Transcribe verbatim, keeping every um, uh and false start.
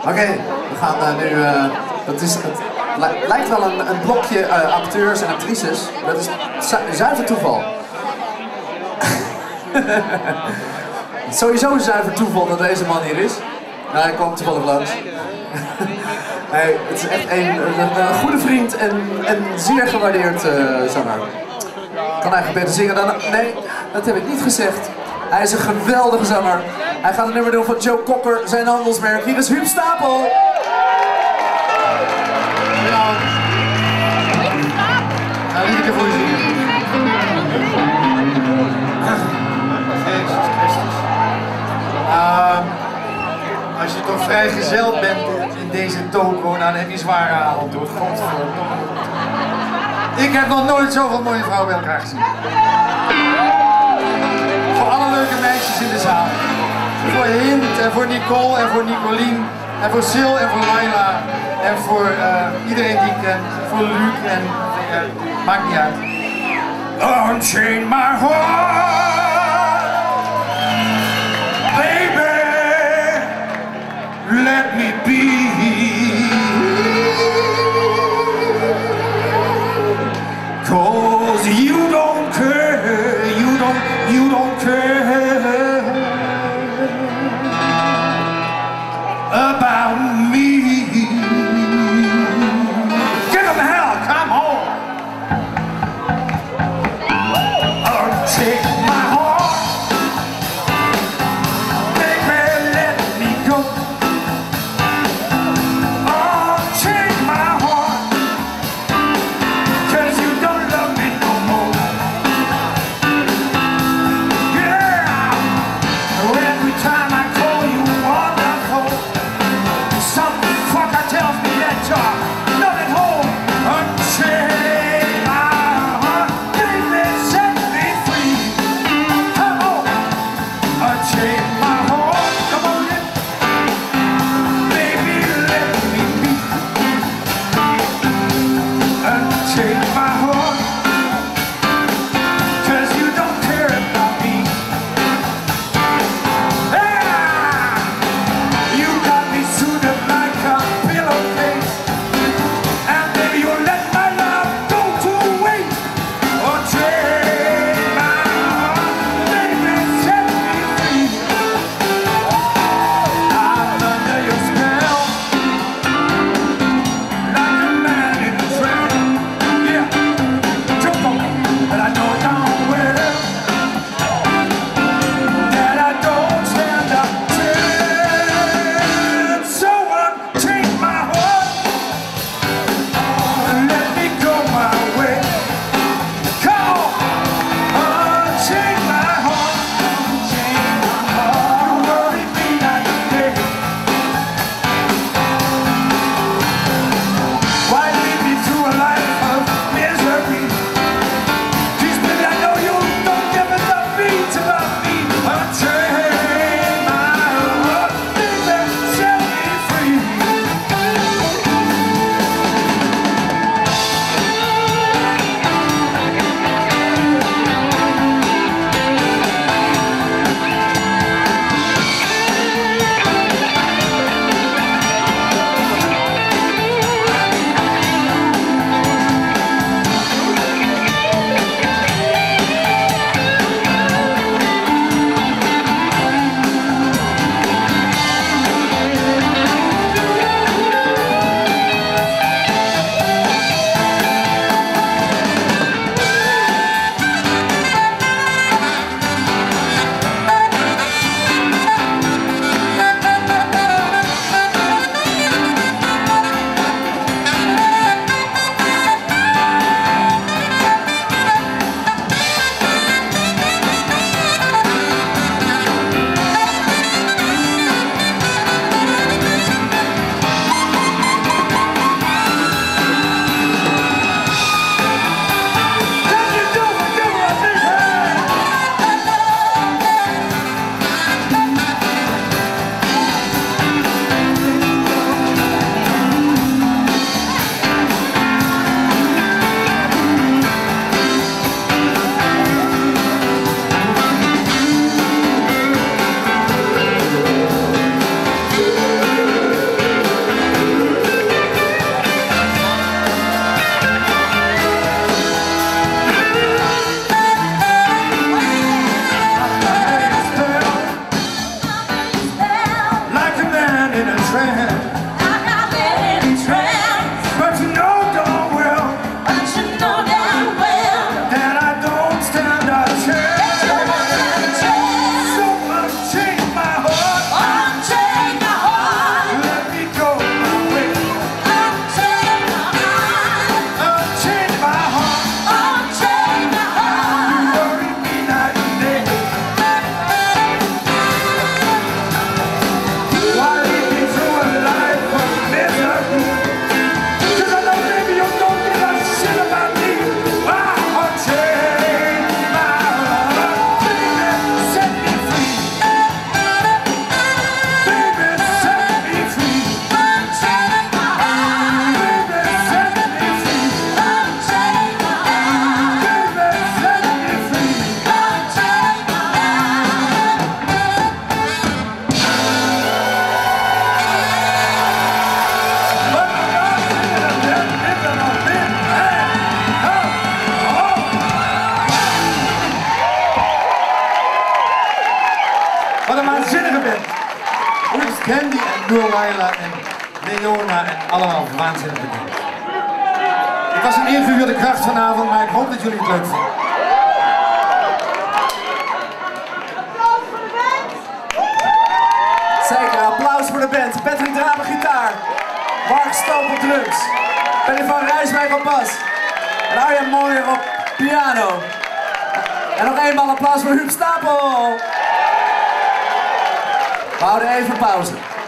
Oké, okay, we gaan uh, nu... Uh, dat is, het li lijkt wel een, een blokje uh, acteurs en actrices. Dat is zu zuiver toeval. Sowieso een zuiver toeval dat deze man hier is. Nou, hij kwam toevallig langs. Hey, het is echt een, een, een goede vriend en een zeer gewaardeerd uh, zanger. Kan eigenlijk beter zingen dan... Nee, dat heb ik niet gezegd. Hij is een geweldige zanger. Hij gaat een nummer doen van Joe Cocker, zijn handelsmerk. Hier is Huub Stapel. Ja. Nou, liet ik ervoor zingen. Jezus Christus. Uh, als je toch vrijgezel bent in deze toko, dan heb je zware avond door. Godverdomme. Ik heb nog nooit zoveel mooie vrouwen bij elkaar gezien. Voor alle leuke meisjes in de zaal. Voor Hint en voor Nicole en voor Nicolien en voor Sil en voor Laila en voor uh, iedereen die ik ken. Voor Luc en uh, maakt niet uit. Unchain my heart, baby, let me be, cause you don't care, you don't, you don't care. About me. Give them hell, come home. I'll take my heart, baby, let me go. een waanzinnige band. Huub Candy en Doorwaila en Leona en allemaal waanzinnige band. Het was een ingewikkelde kracht vanavond, maar ik hoop dat jullie het leuk vonden. Zeker, applaus voor de band. Patrick Draben gitaar. Mark Stope op drums. Benny van Rijswijk op bas. En Arjen Moyer op piano. En nog eenmaal applaus voor Huub Stapel. We houden even pauze.